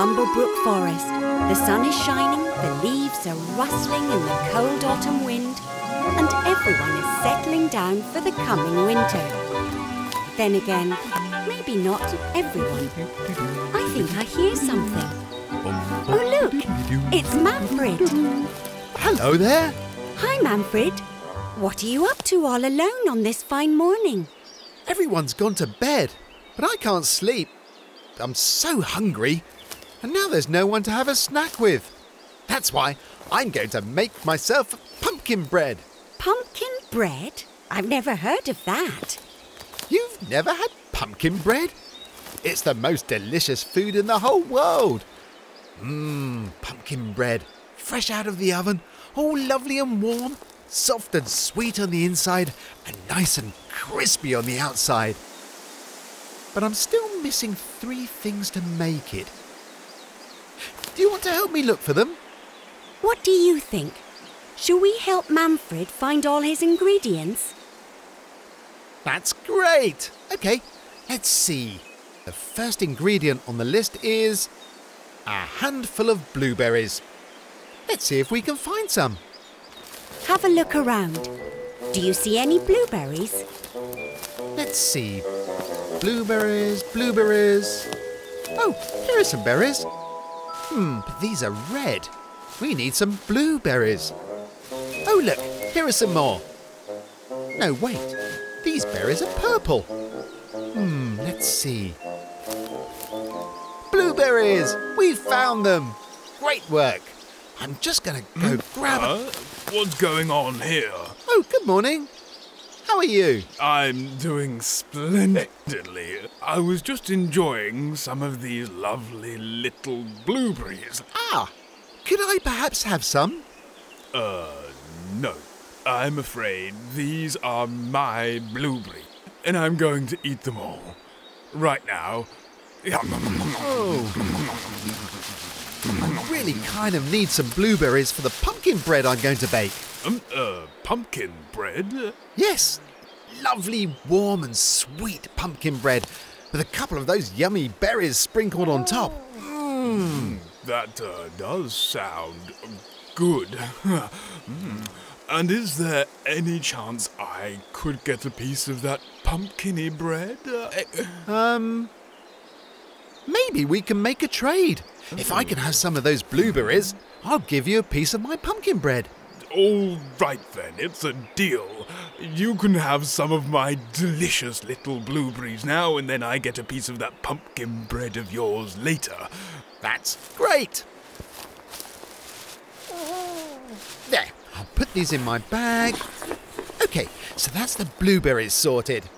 Bumblebrook Forest. The sun is shining, the leaves are rustling in the cold autumn wind, and everyone is settling down for the coming winter. Then again, maybe not everyone. I think I hear something. Oh look, it's Manfred. Hello there. Hi Manfred. What are you up to all alone on this fine morning? Everyone's gone to bed, but I can't sleep. I'm so hungry, and now there's no one to have a snack with. That's why I'm going to make myself pumpkin bread. Pumpkin bread? I've never heard of that. You've never had pumpkin bread? It's the most delicious food in the whole world. Pumpkin bread, fresh out of the oven, all lovely and warm, soft and sweet on the inside, and nice and crispy on the outside. But I'm still missing three things to make it. Do you want to help me look for them? What do you think? Shall we help Manfred find all his ingredients? That's great! Okay, let's see. The first ingredient on the list is a handful of blueberries. Let's see if we can find some. Have a look around. Do you see any blueberries? Let's see. Blueberries, blueberries. Oh, here are some berries. But these are red. We need some blueberries. Oh, look, here are some more. No, wait. These berries are purple. Let's see. Blueberries! We've found them. Great work. I'm just going to go grab What's going on here? Oh, good morning. How are you? I'm doing splendidly. I was just enjoying some of these lovely little blueberries. Ah, could I perhaps have some? No. I'm afraid these are my blueberries, and I'm going to eat them all. Right now. I really kind of need some blueberries for the pumpkin bread I'm going to bake. Pumpkin bread? Yes, lovely, warm and sweet pumpkin bread with a couple of those yummy berries sprinkled on top. That does sound good. And is there any chance I could get a piece of that pumpkin-y bread? Maybe we can make a trade. If I can have some of those blueberries, I'll give you a piece of my pumpkin bread. All right then, it's a deal. You can have some of my delicious little blueberries now, and then I get a piece of that pumpkin bread of yours later. That's great. There, I'll put these in my bag. Okay, so that's the blueberries sorted.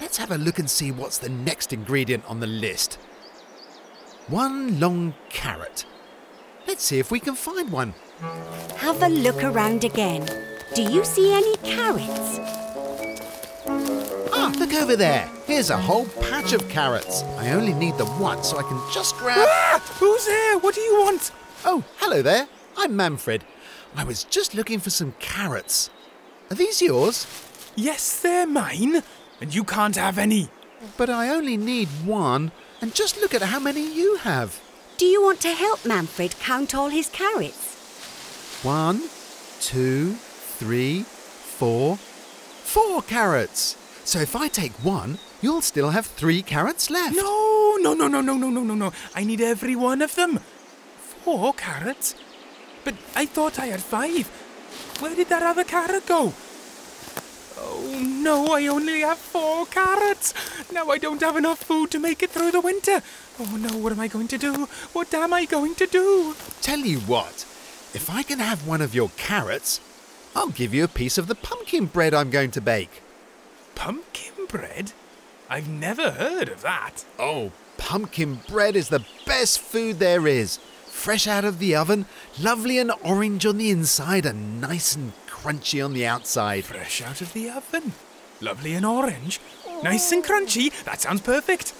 Let's have a look and see what's the next ingredient on the list. One long carrot. Let's see if we can find one. Have a look around again. Do you see any carrots? Ah, look over there. Here's a whole patch of carrots. I only need the one, so I can just grab... Ah! Who's there? What do you want? Oh, hello there. I'm Manfred. I was just looking for some carrots. Are these yours? Yes, they're mine. And you can't have any. But I only need one. And just look at how many you have. Do you want to help Manfred count all his carrots? 1, 2, 3, 4. 4 carrots. So if I take one, you'll still have 3 carrots left. No. I need every one of them. 4 carrots? But I thought I had 5. Where did that other carrot go? Oh no, I only have 4 carrots. Now I don't have enough food to make it through the winter. Oh no, what am I going to do? What am I going to do? Tell you what. If I can have one of your carrots, I'll give you a piece of the pumpkin bread I'm going to bake. Pumpkin bread? I've never heard of that. Oh, pumpkin bread is the best food there is. Fresh out of the oven, lovely and orange on the inside and nice and crunchy on the outside. Fresh out of the oven, lovely and orange, nice and crunchy. That sounds perfect.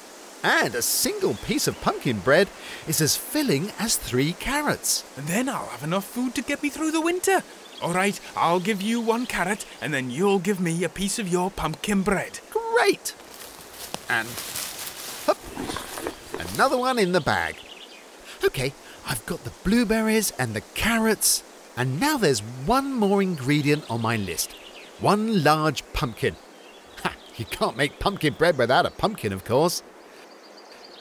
And a single piece of pumpkin bread is as filling as 3 carrots. And then I'll have enough food to get me through the winter. All right, I'll give you 1 carrot, and then you'll give me a piece of your pumpkin bread. Great! And hop, another one in the bag. Okay, I've got the blueberries and the carrots, and now there's one more ingredient on my list. One large pumpkin. Ha, you can't make pumpkin bread without a pumpkin, of course.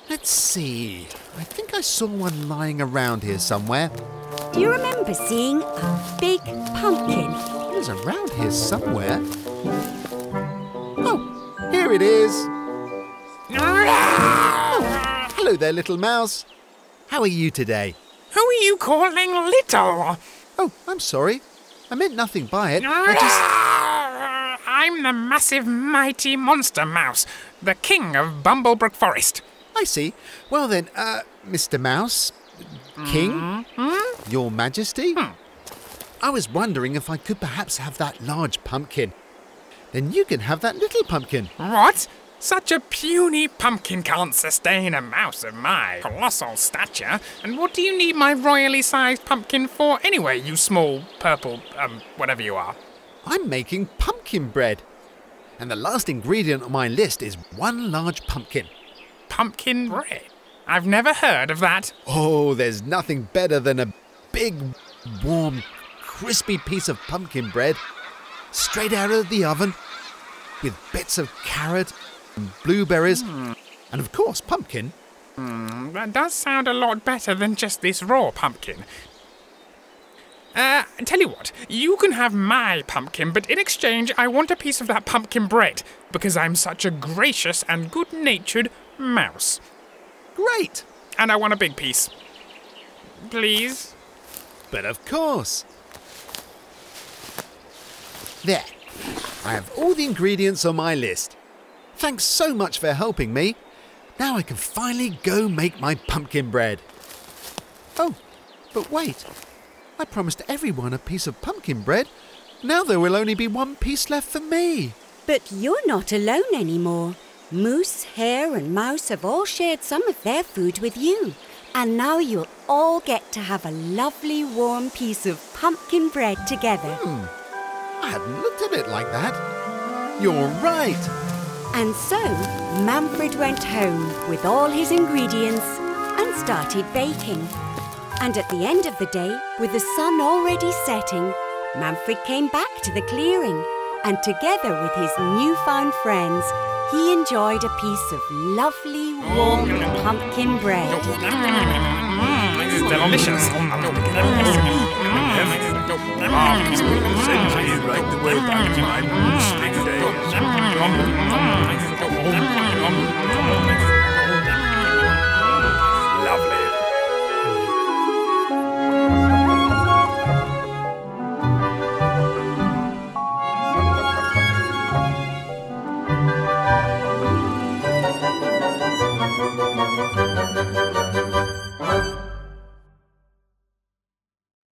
Let's see, I think I saw one lying around here somewhere. Do you remember seeing a big pumpkin? It was around here somewhere. Oh, here it is. Oh, hello there, little mouse. How are you today? Who are you calling little? Oh, I'm sorry. I meant nothing by it. I'm the massive, mighty monster mouse, the king of Bumblebrook Forest. I see. Well then, Mr. Mouse, King, Your Majesty, I was wondering if I could perhaps have that large pumpkin. Then you can have that little pumpkin. What? Such a puny pumpkin can't sustain a mouse of my colossal stature. And what do you need my royally sized pumpkin for anyway, you small purple, whatever you are? I'm making pumpkin bread. And the last ingredient on my list is one large pumpkin. Pumpkin bread? I've never heard of that. Oh, there's nothing better than a big, warm, crispy piece of pumpkin bread straight out of the oven with bits of carrot and blueberries and, of course, pumpkin. That does sound a lot better than just this raw pumpkin. Tell you what, you can have my pumpkin, but in exchange I want a piece of that pumpkin bread because I'm such a gracious and good-natured mouse. Great! And I want a big piece. Please? But of course! There. I have all the ingredients on my list. Thanks so much for helping me. Now I can finally go make my pumpkin bread. Oh, but wait. I promised everyone a piece of pumpkin bread. Now there will only be one piece left for me. But you're not alone anymore. Moose, Hare and Mouse have all shared some of their food with you. And now you'll all get to have a lovely warm piece of pumpkin bread together. I hadn't looked at it like that. You're right. And so Manfred went home with all his ingredients and started baking. And at the end of the day, with the sun already setting, Manfred came back to the clearing. And together with his newfound friends, he enjoyed a piece of lovely, warm pumpkin bread. This is delicious. Sends me right the way back to my moose big days.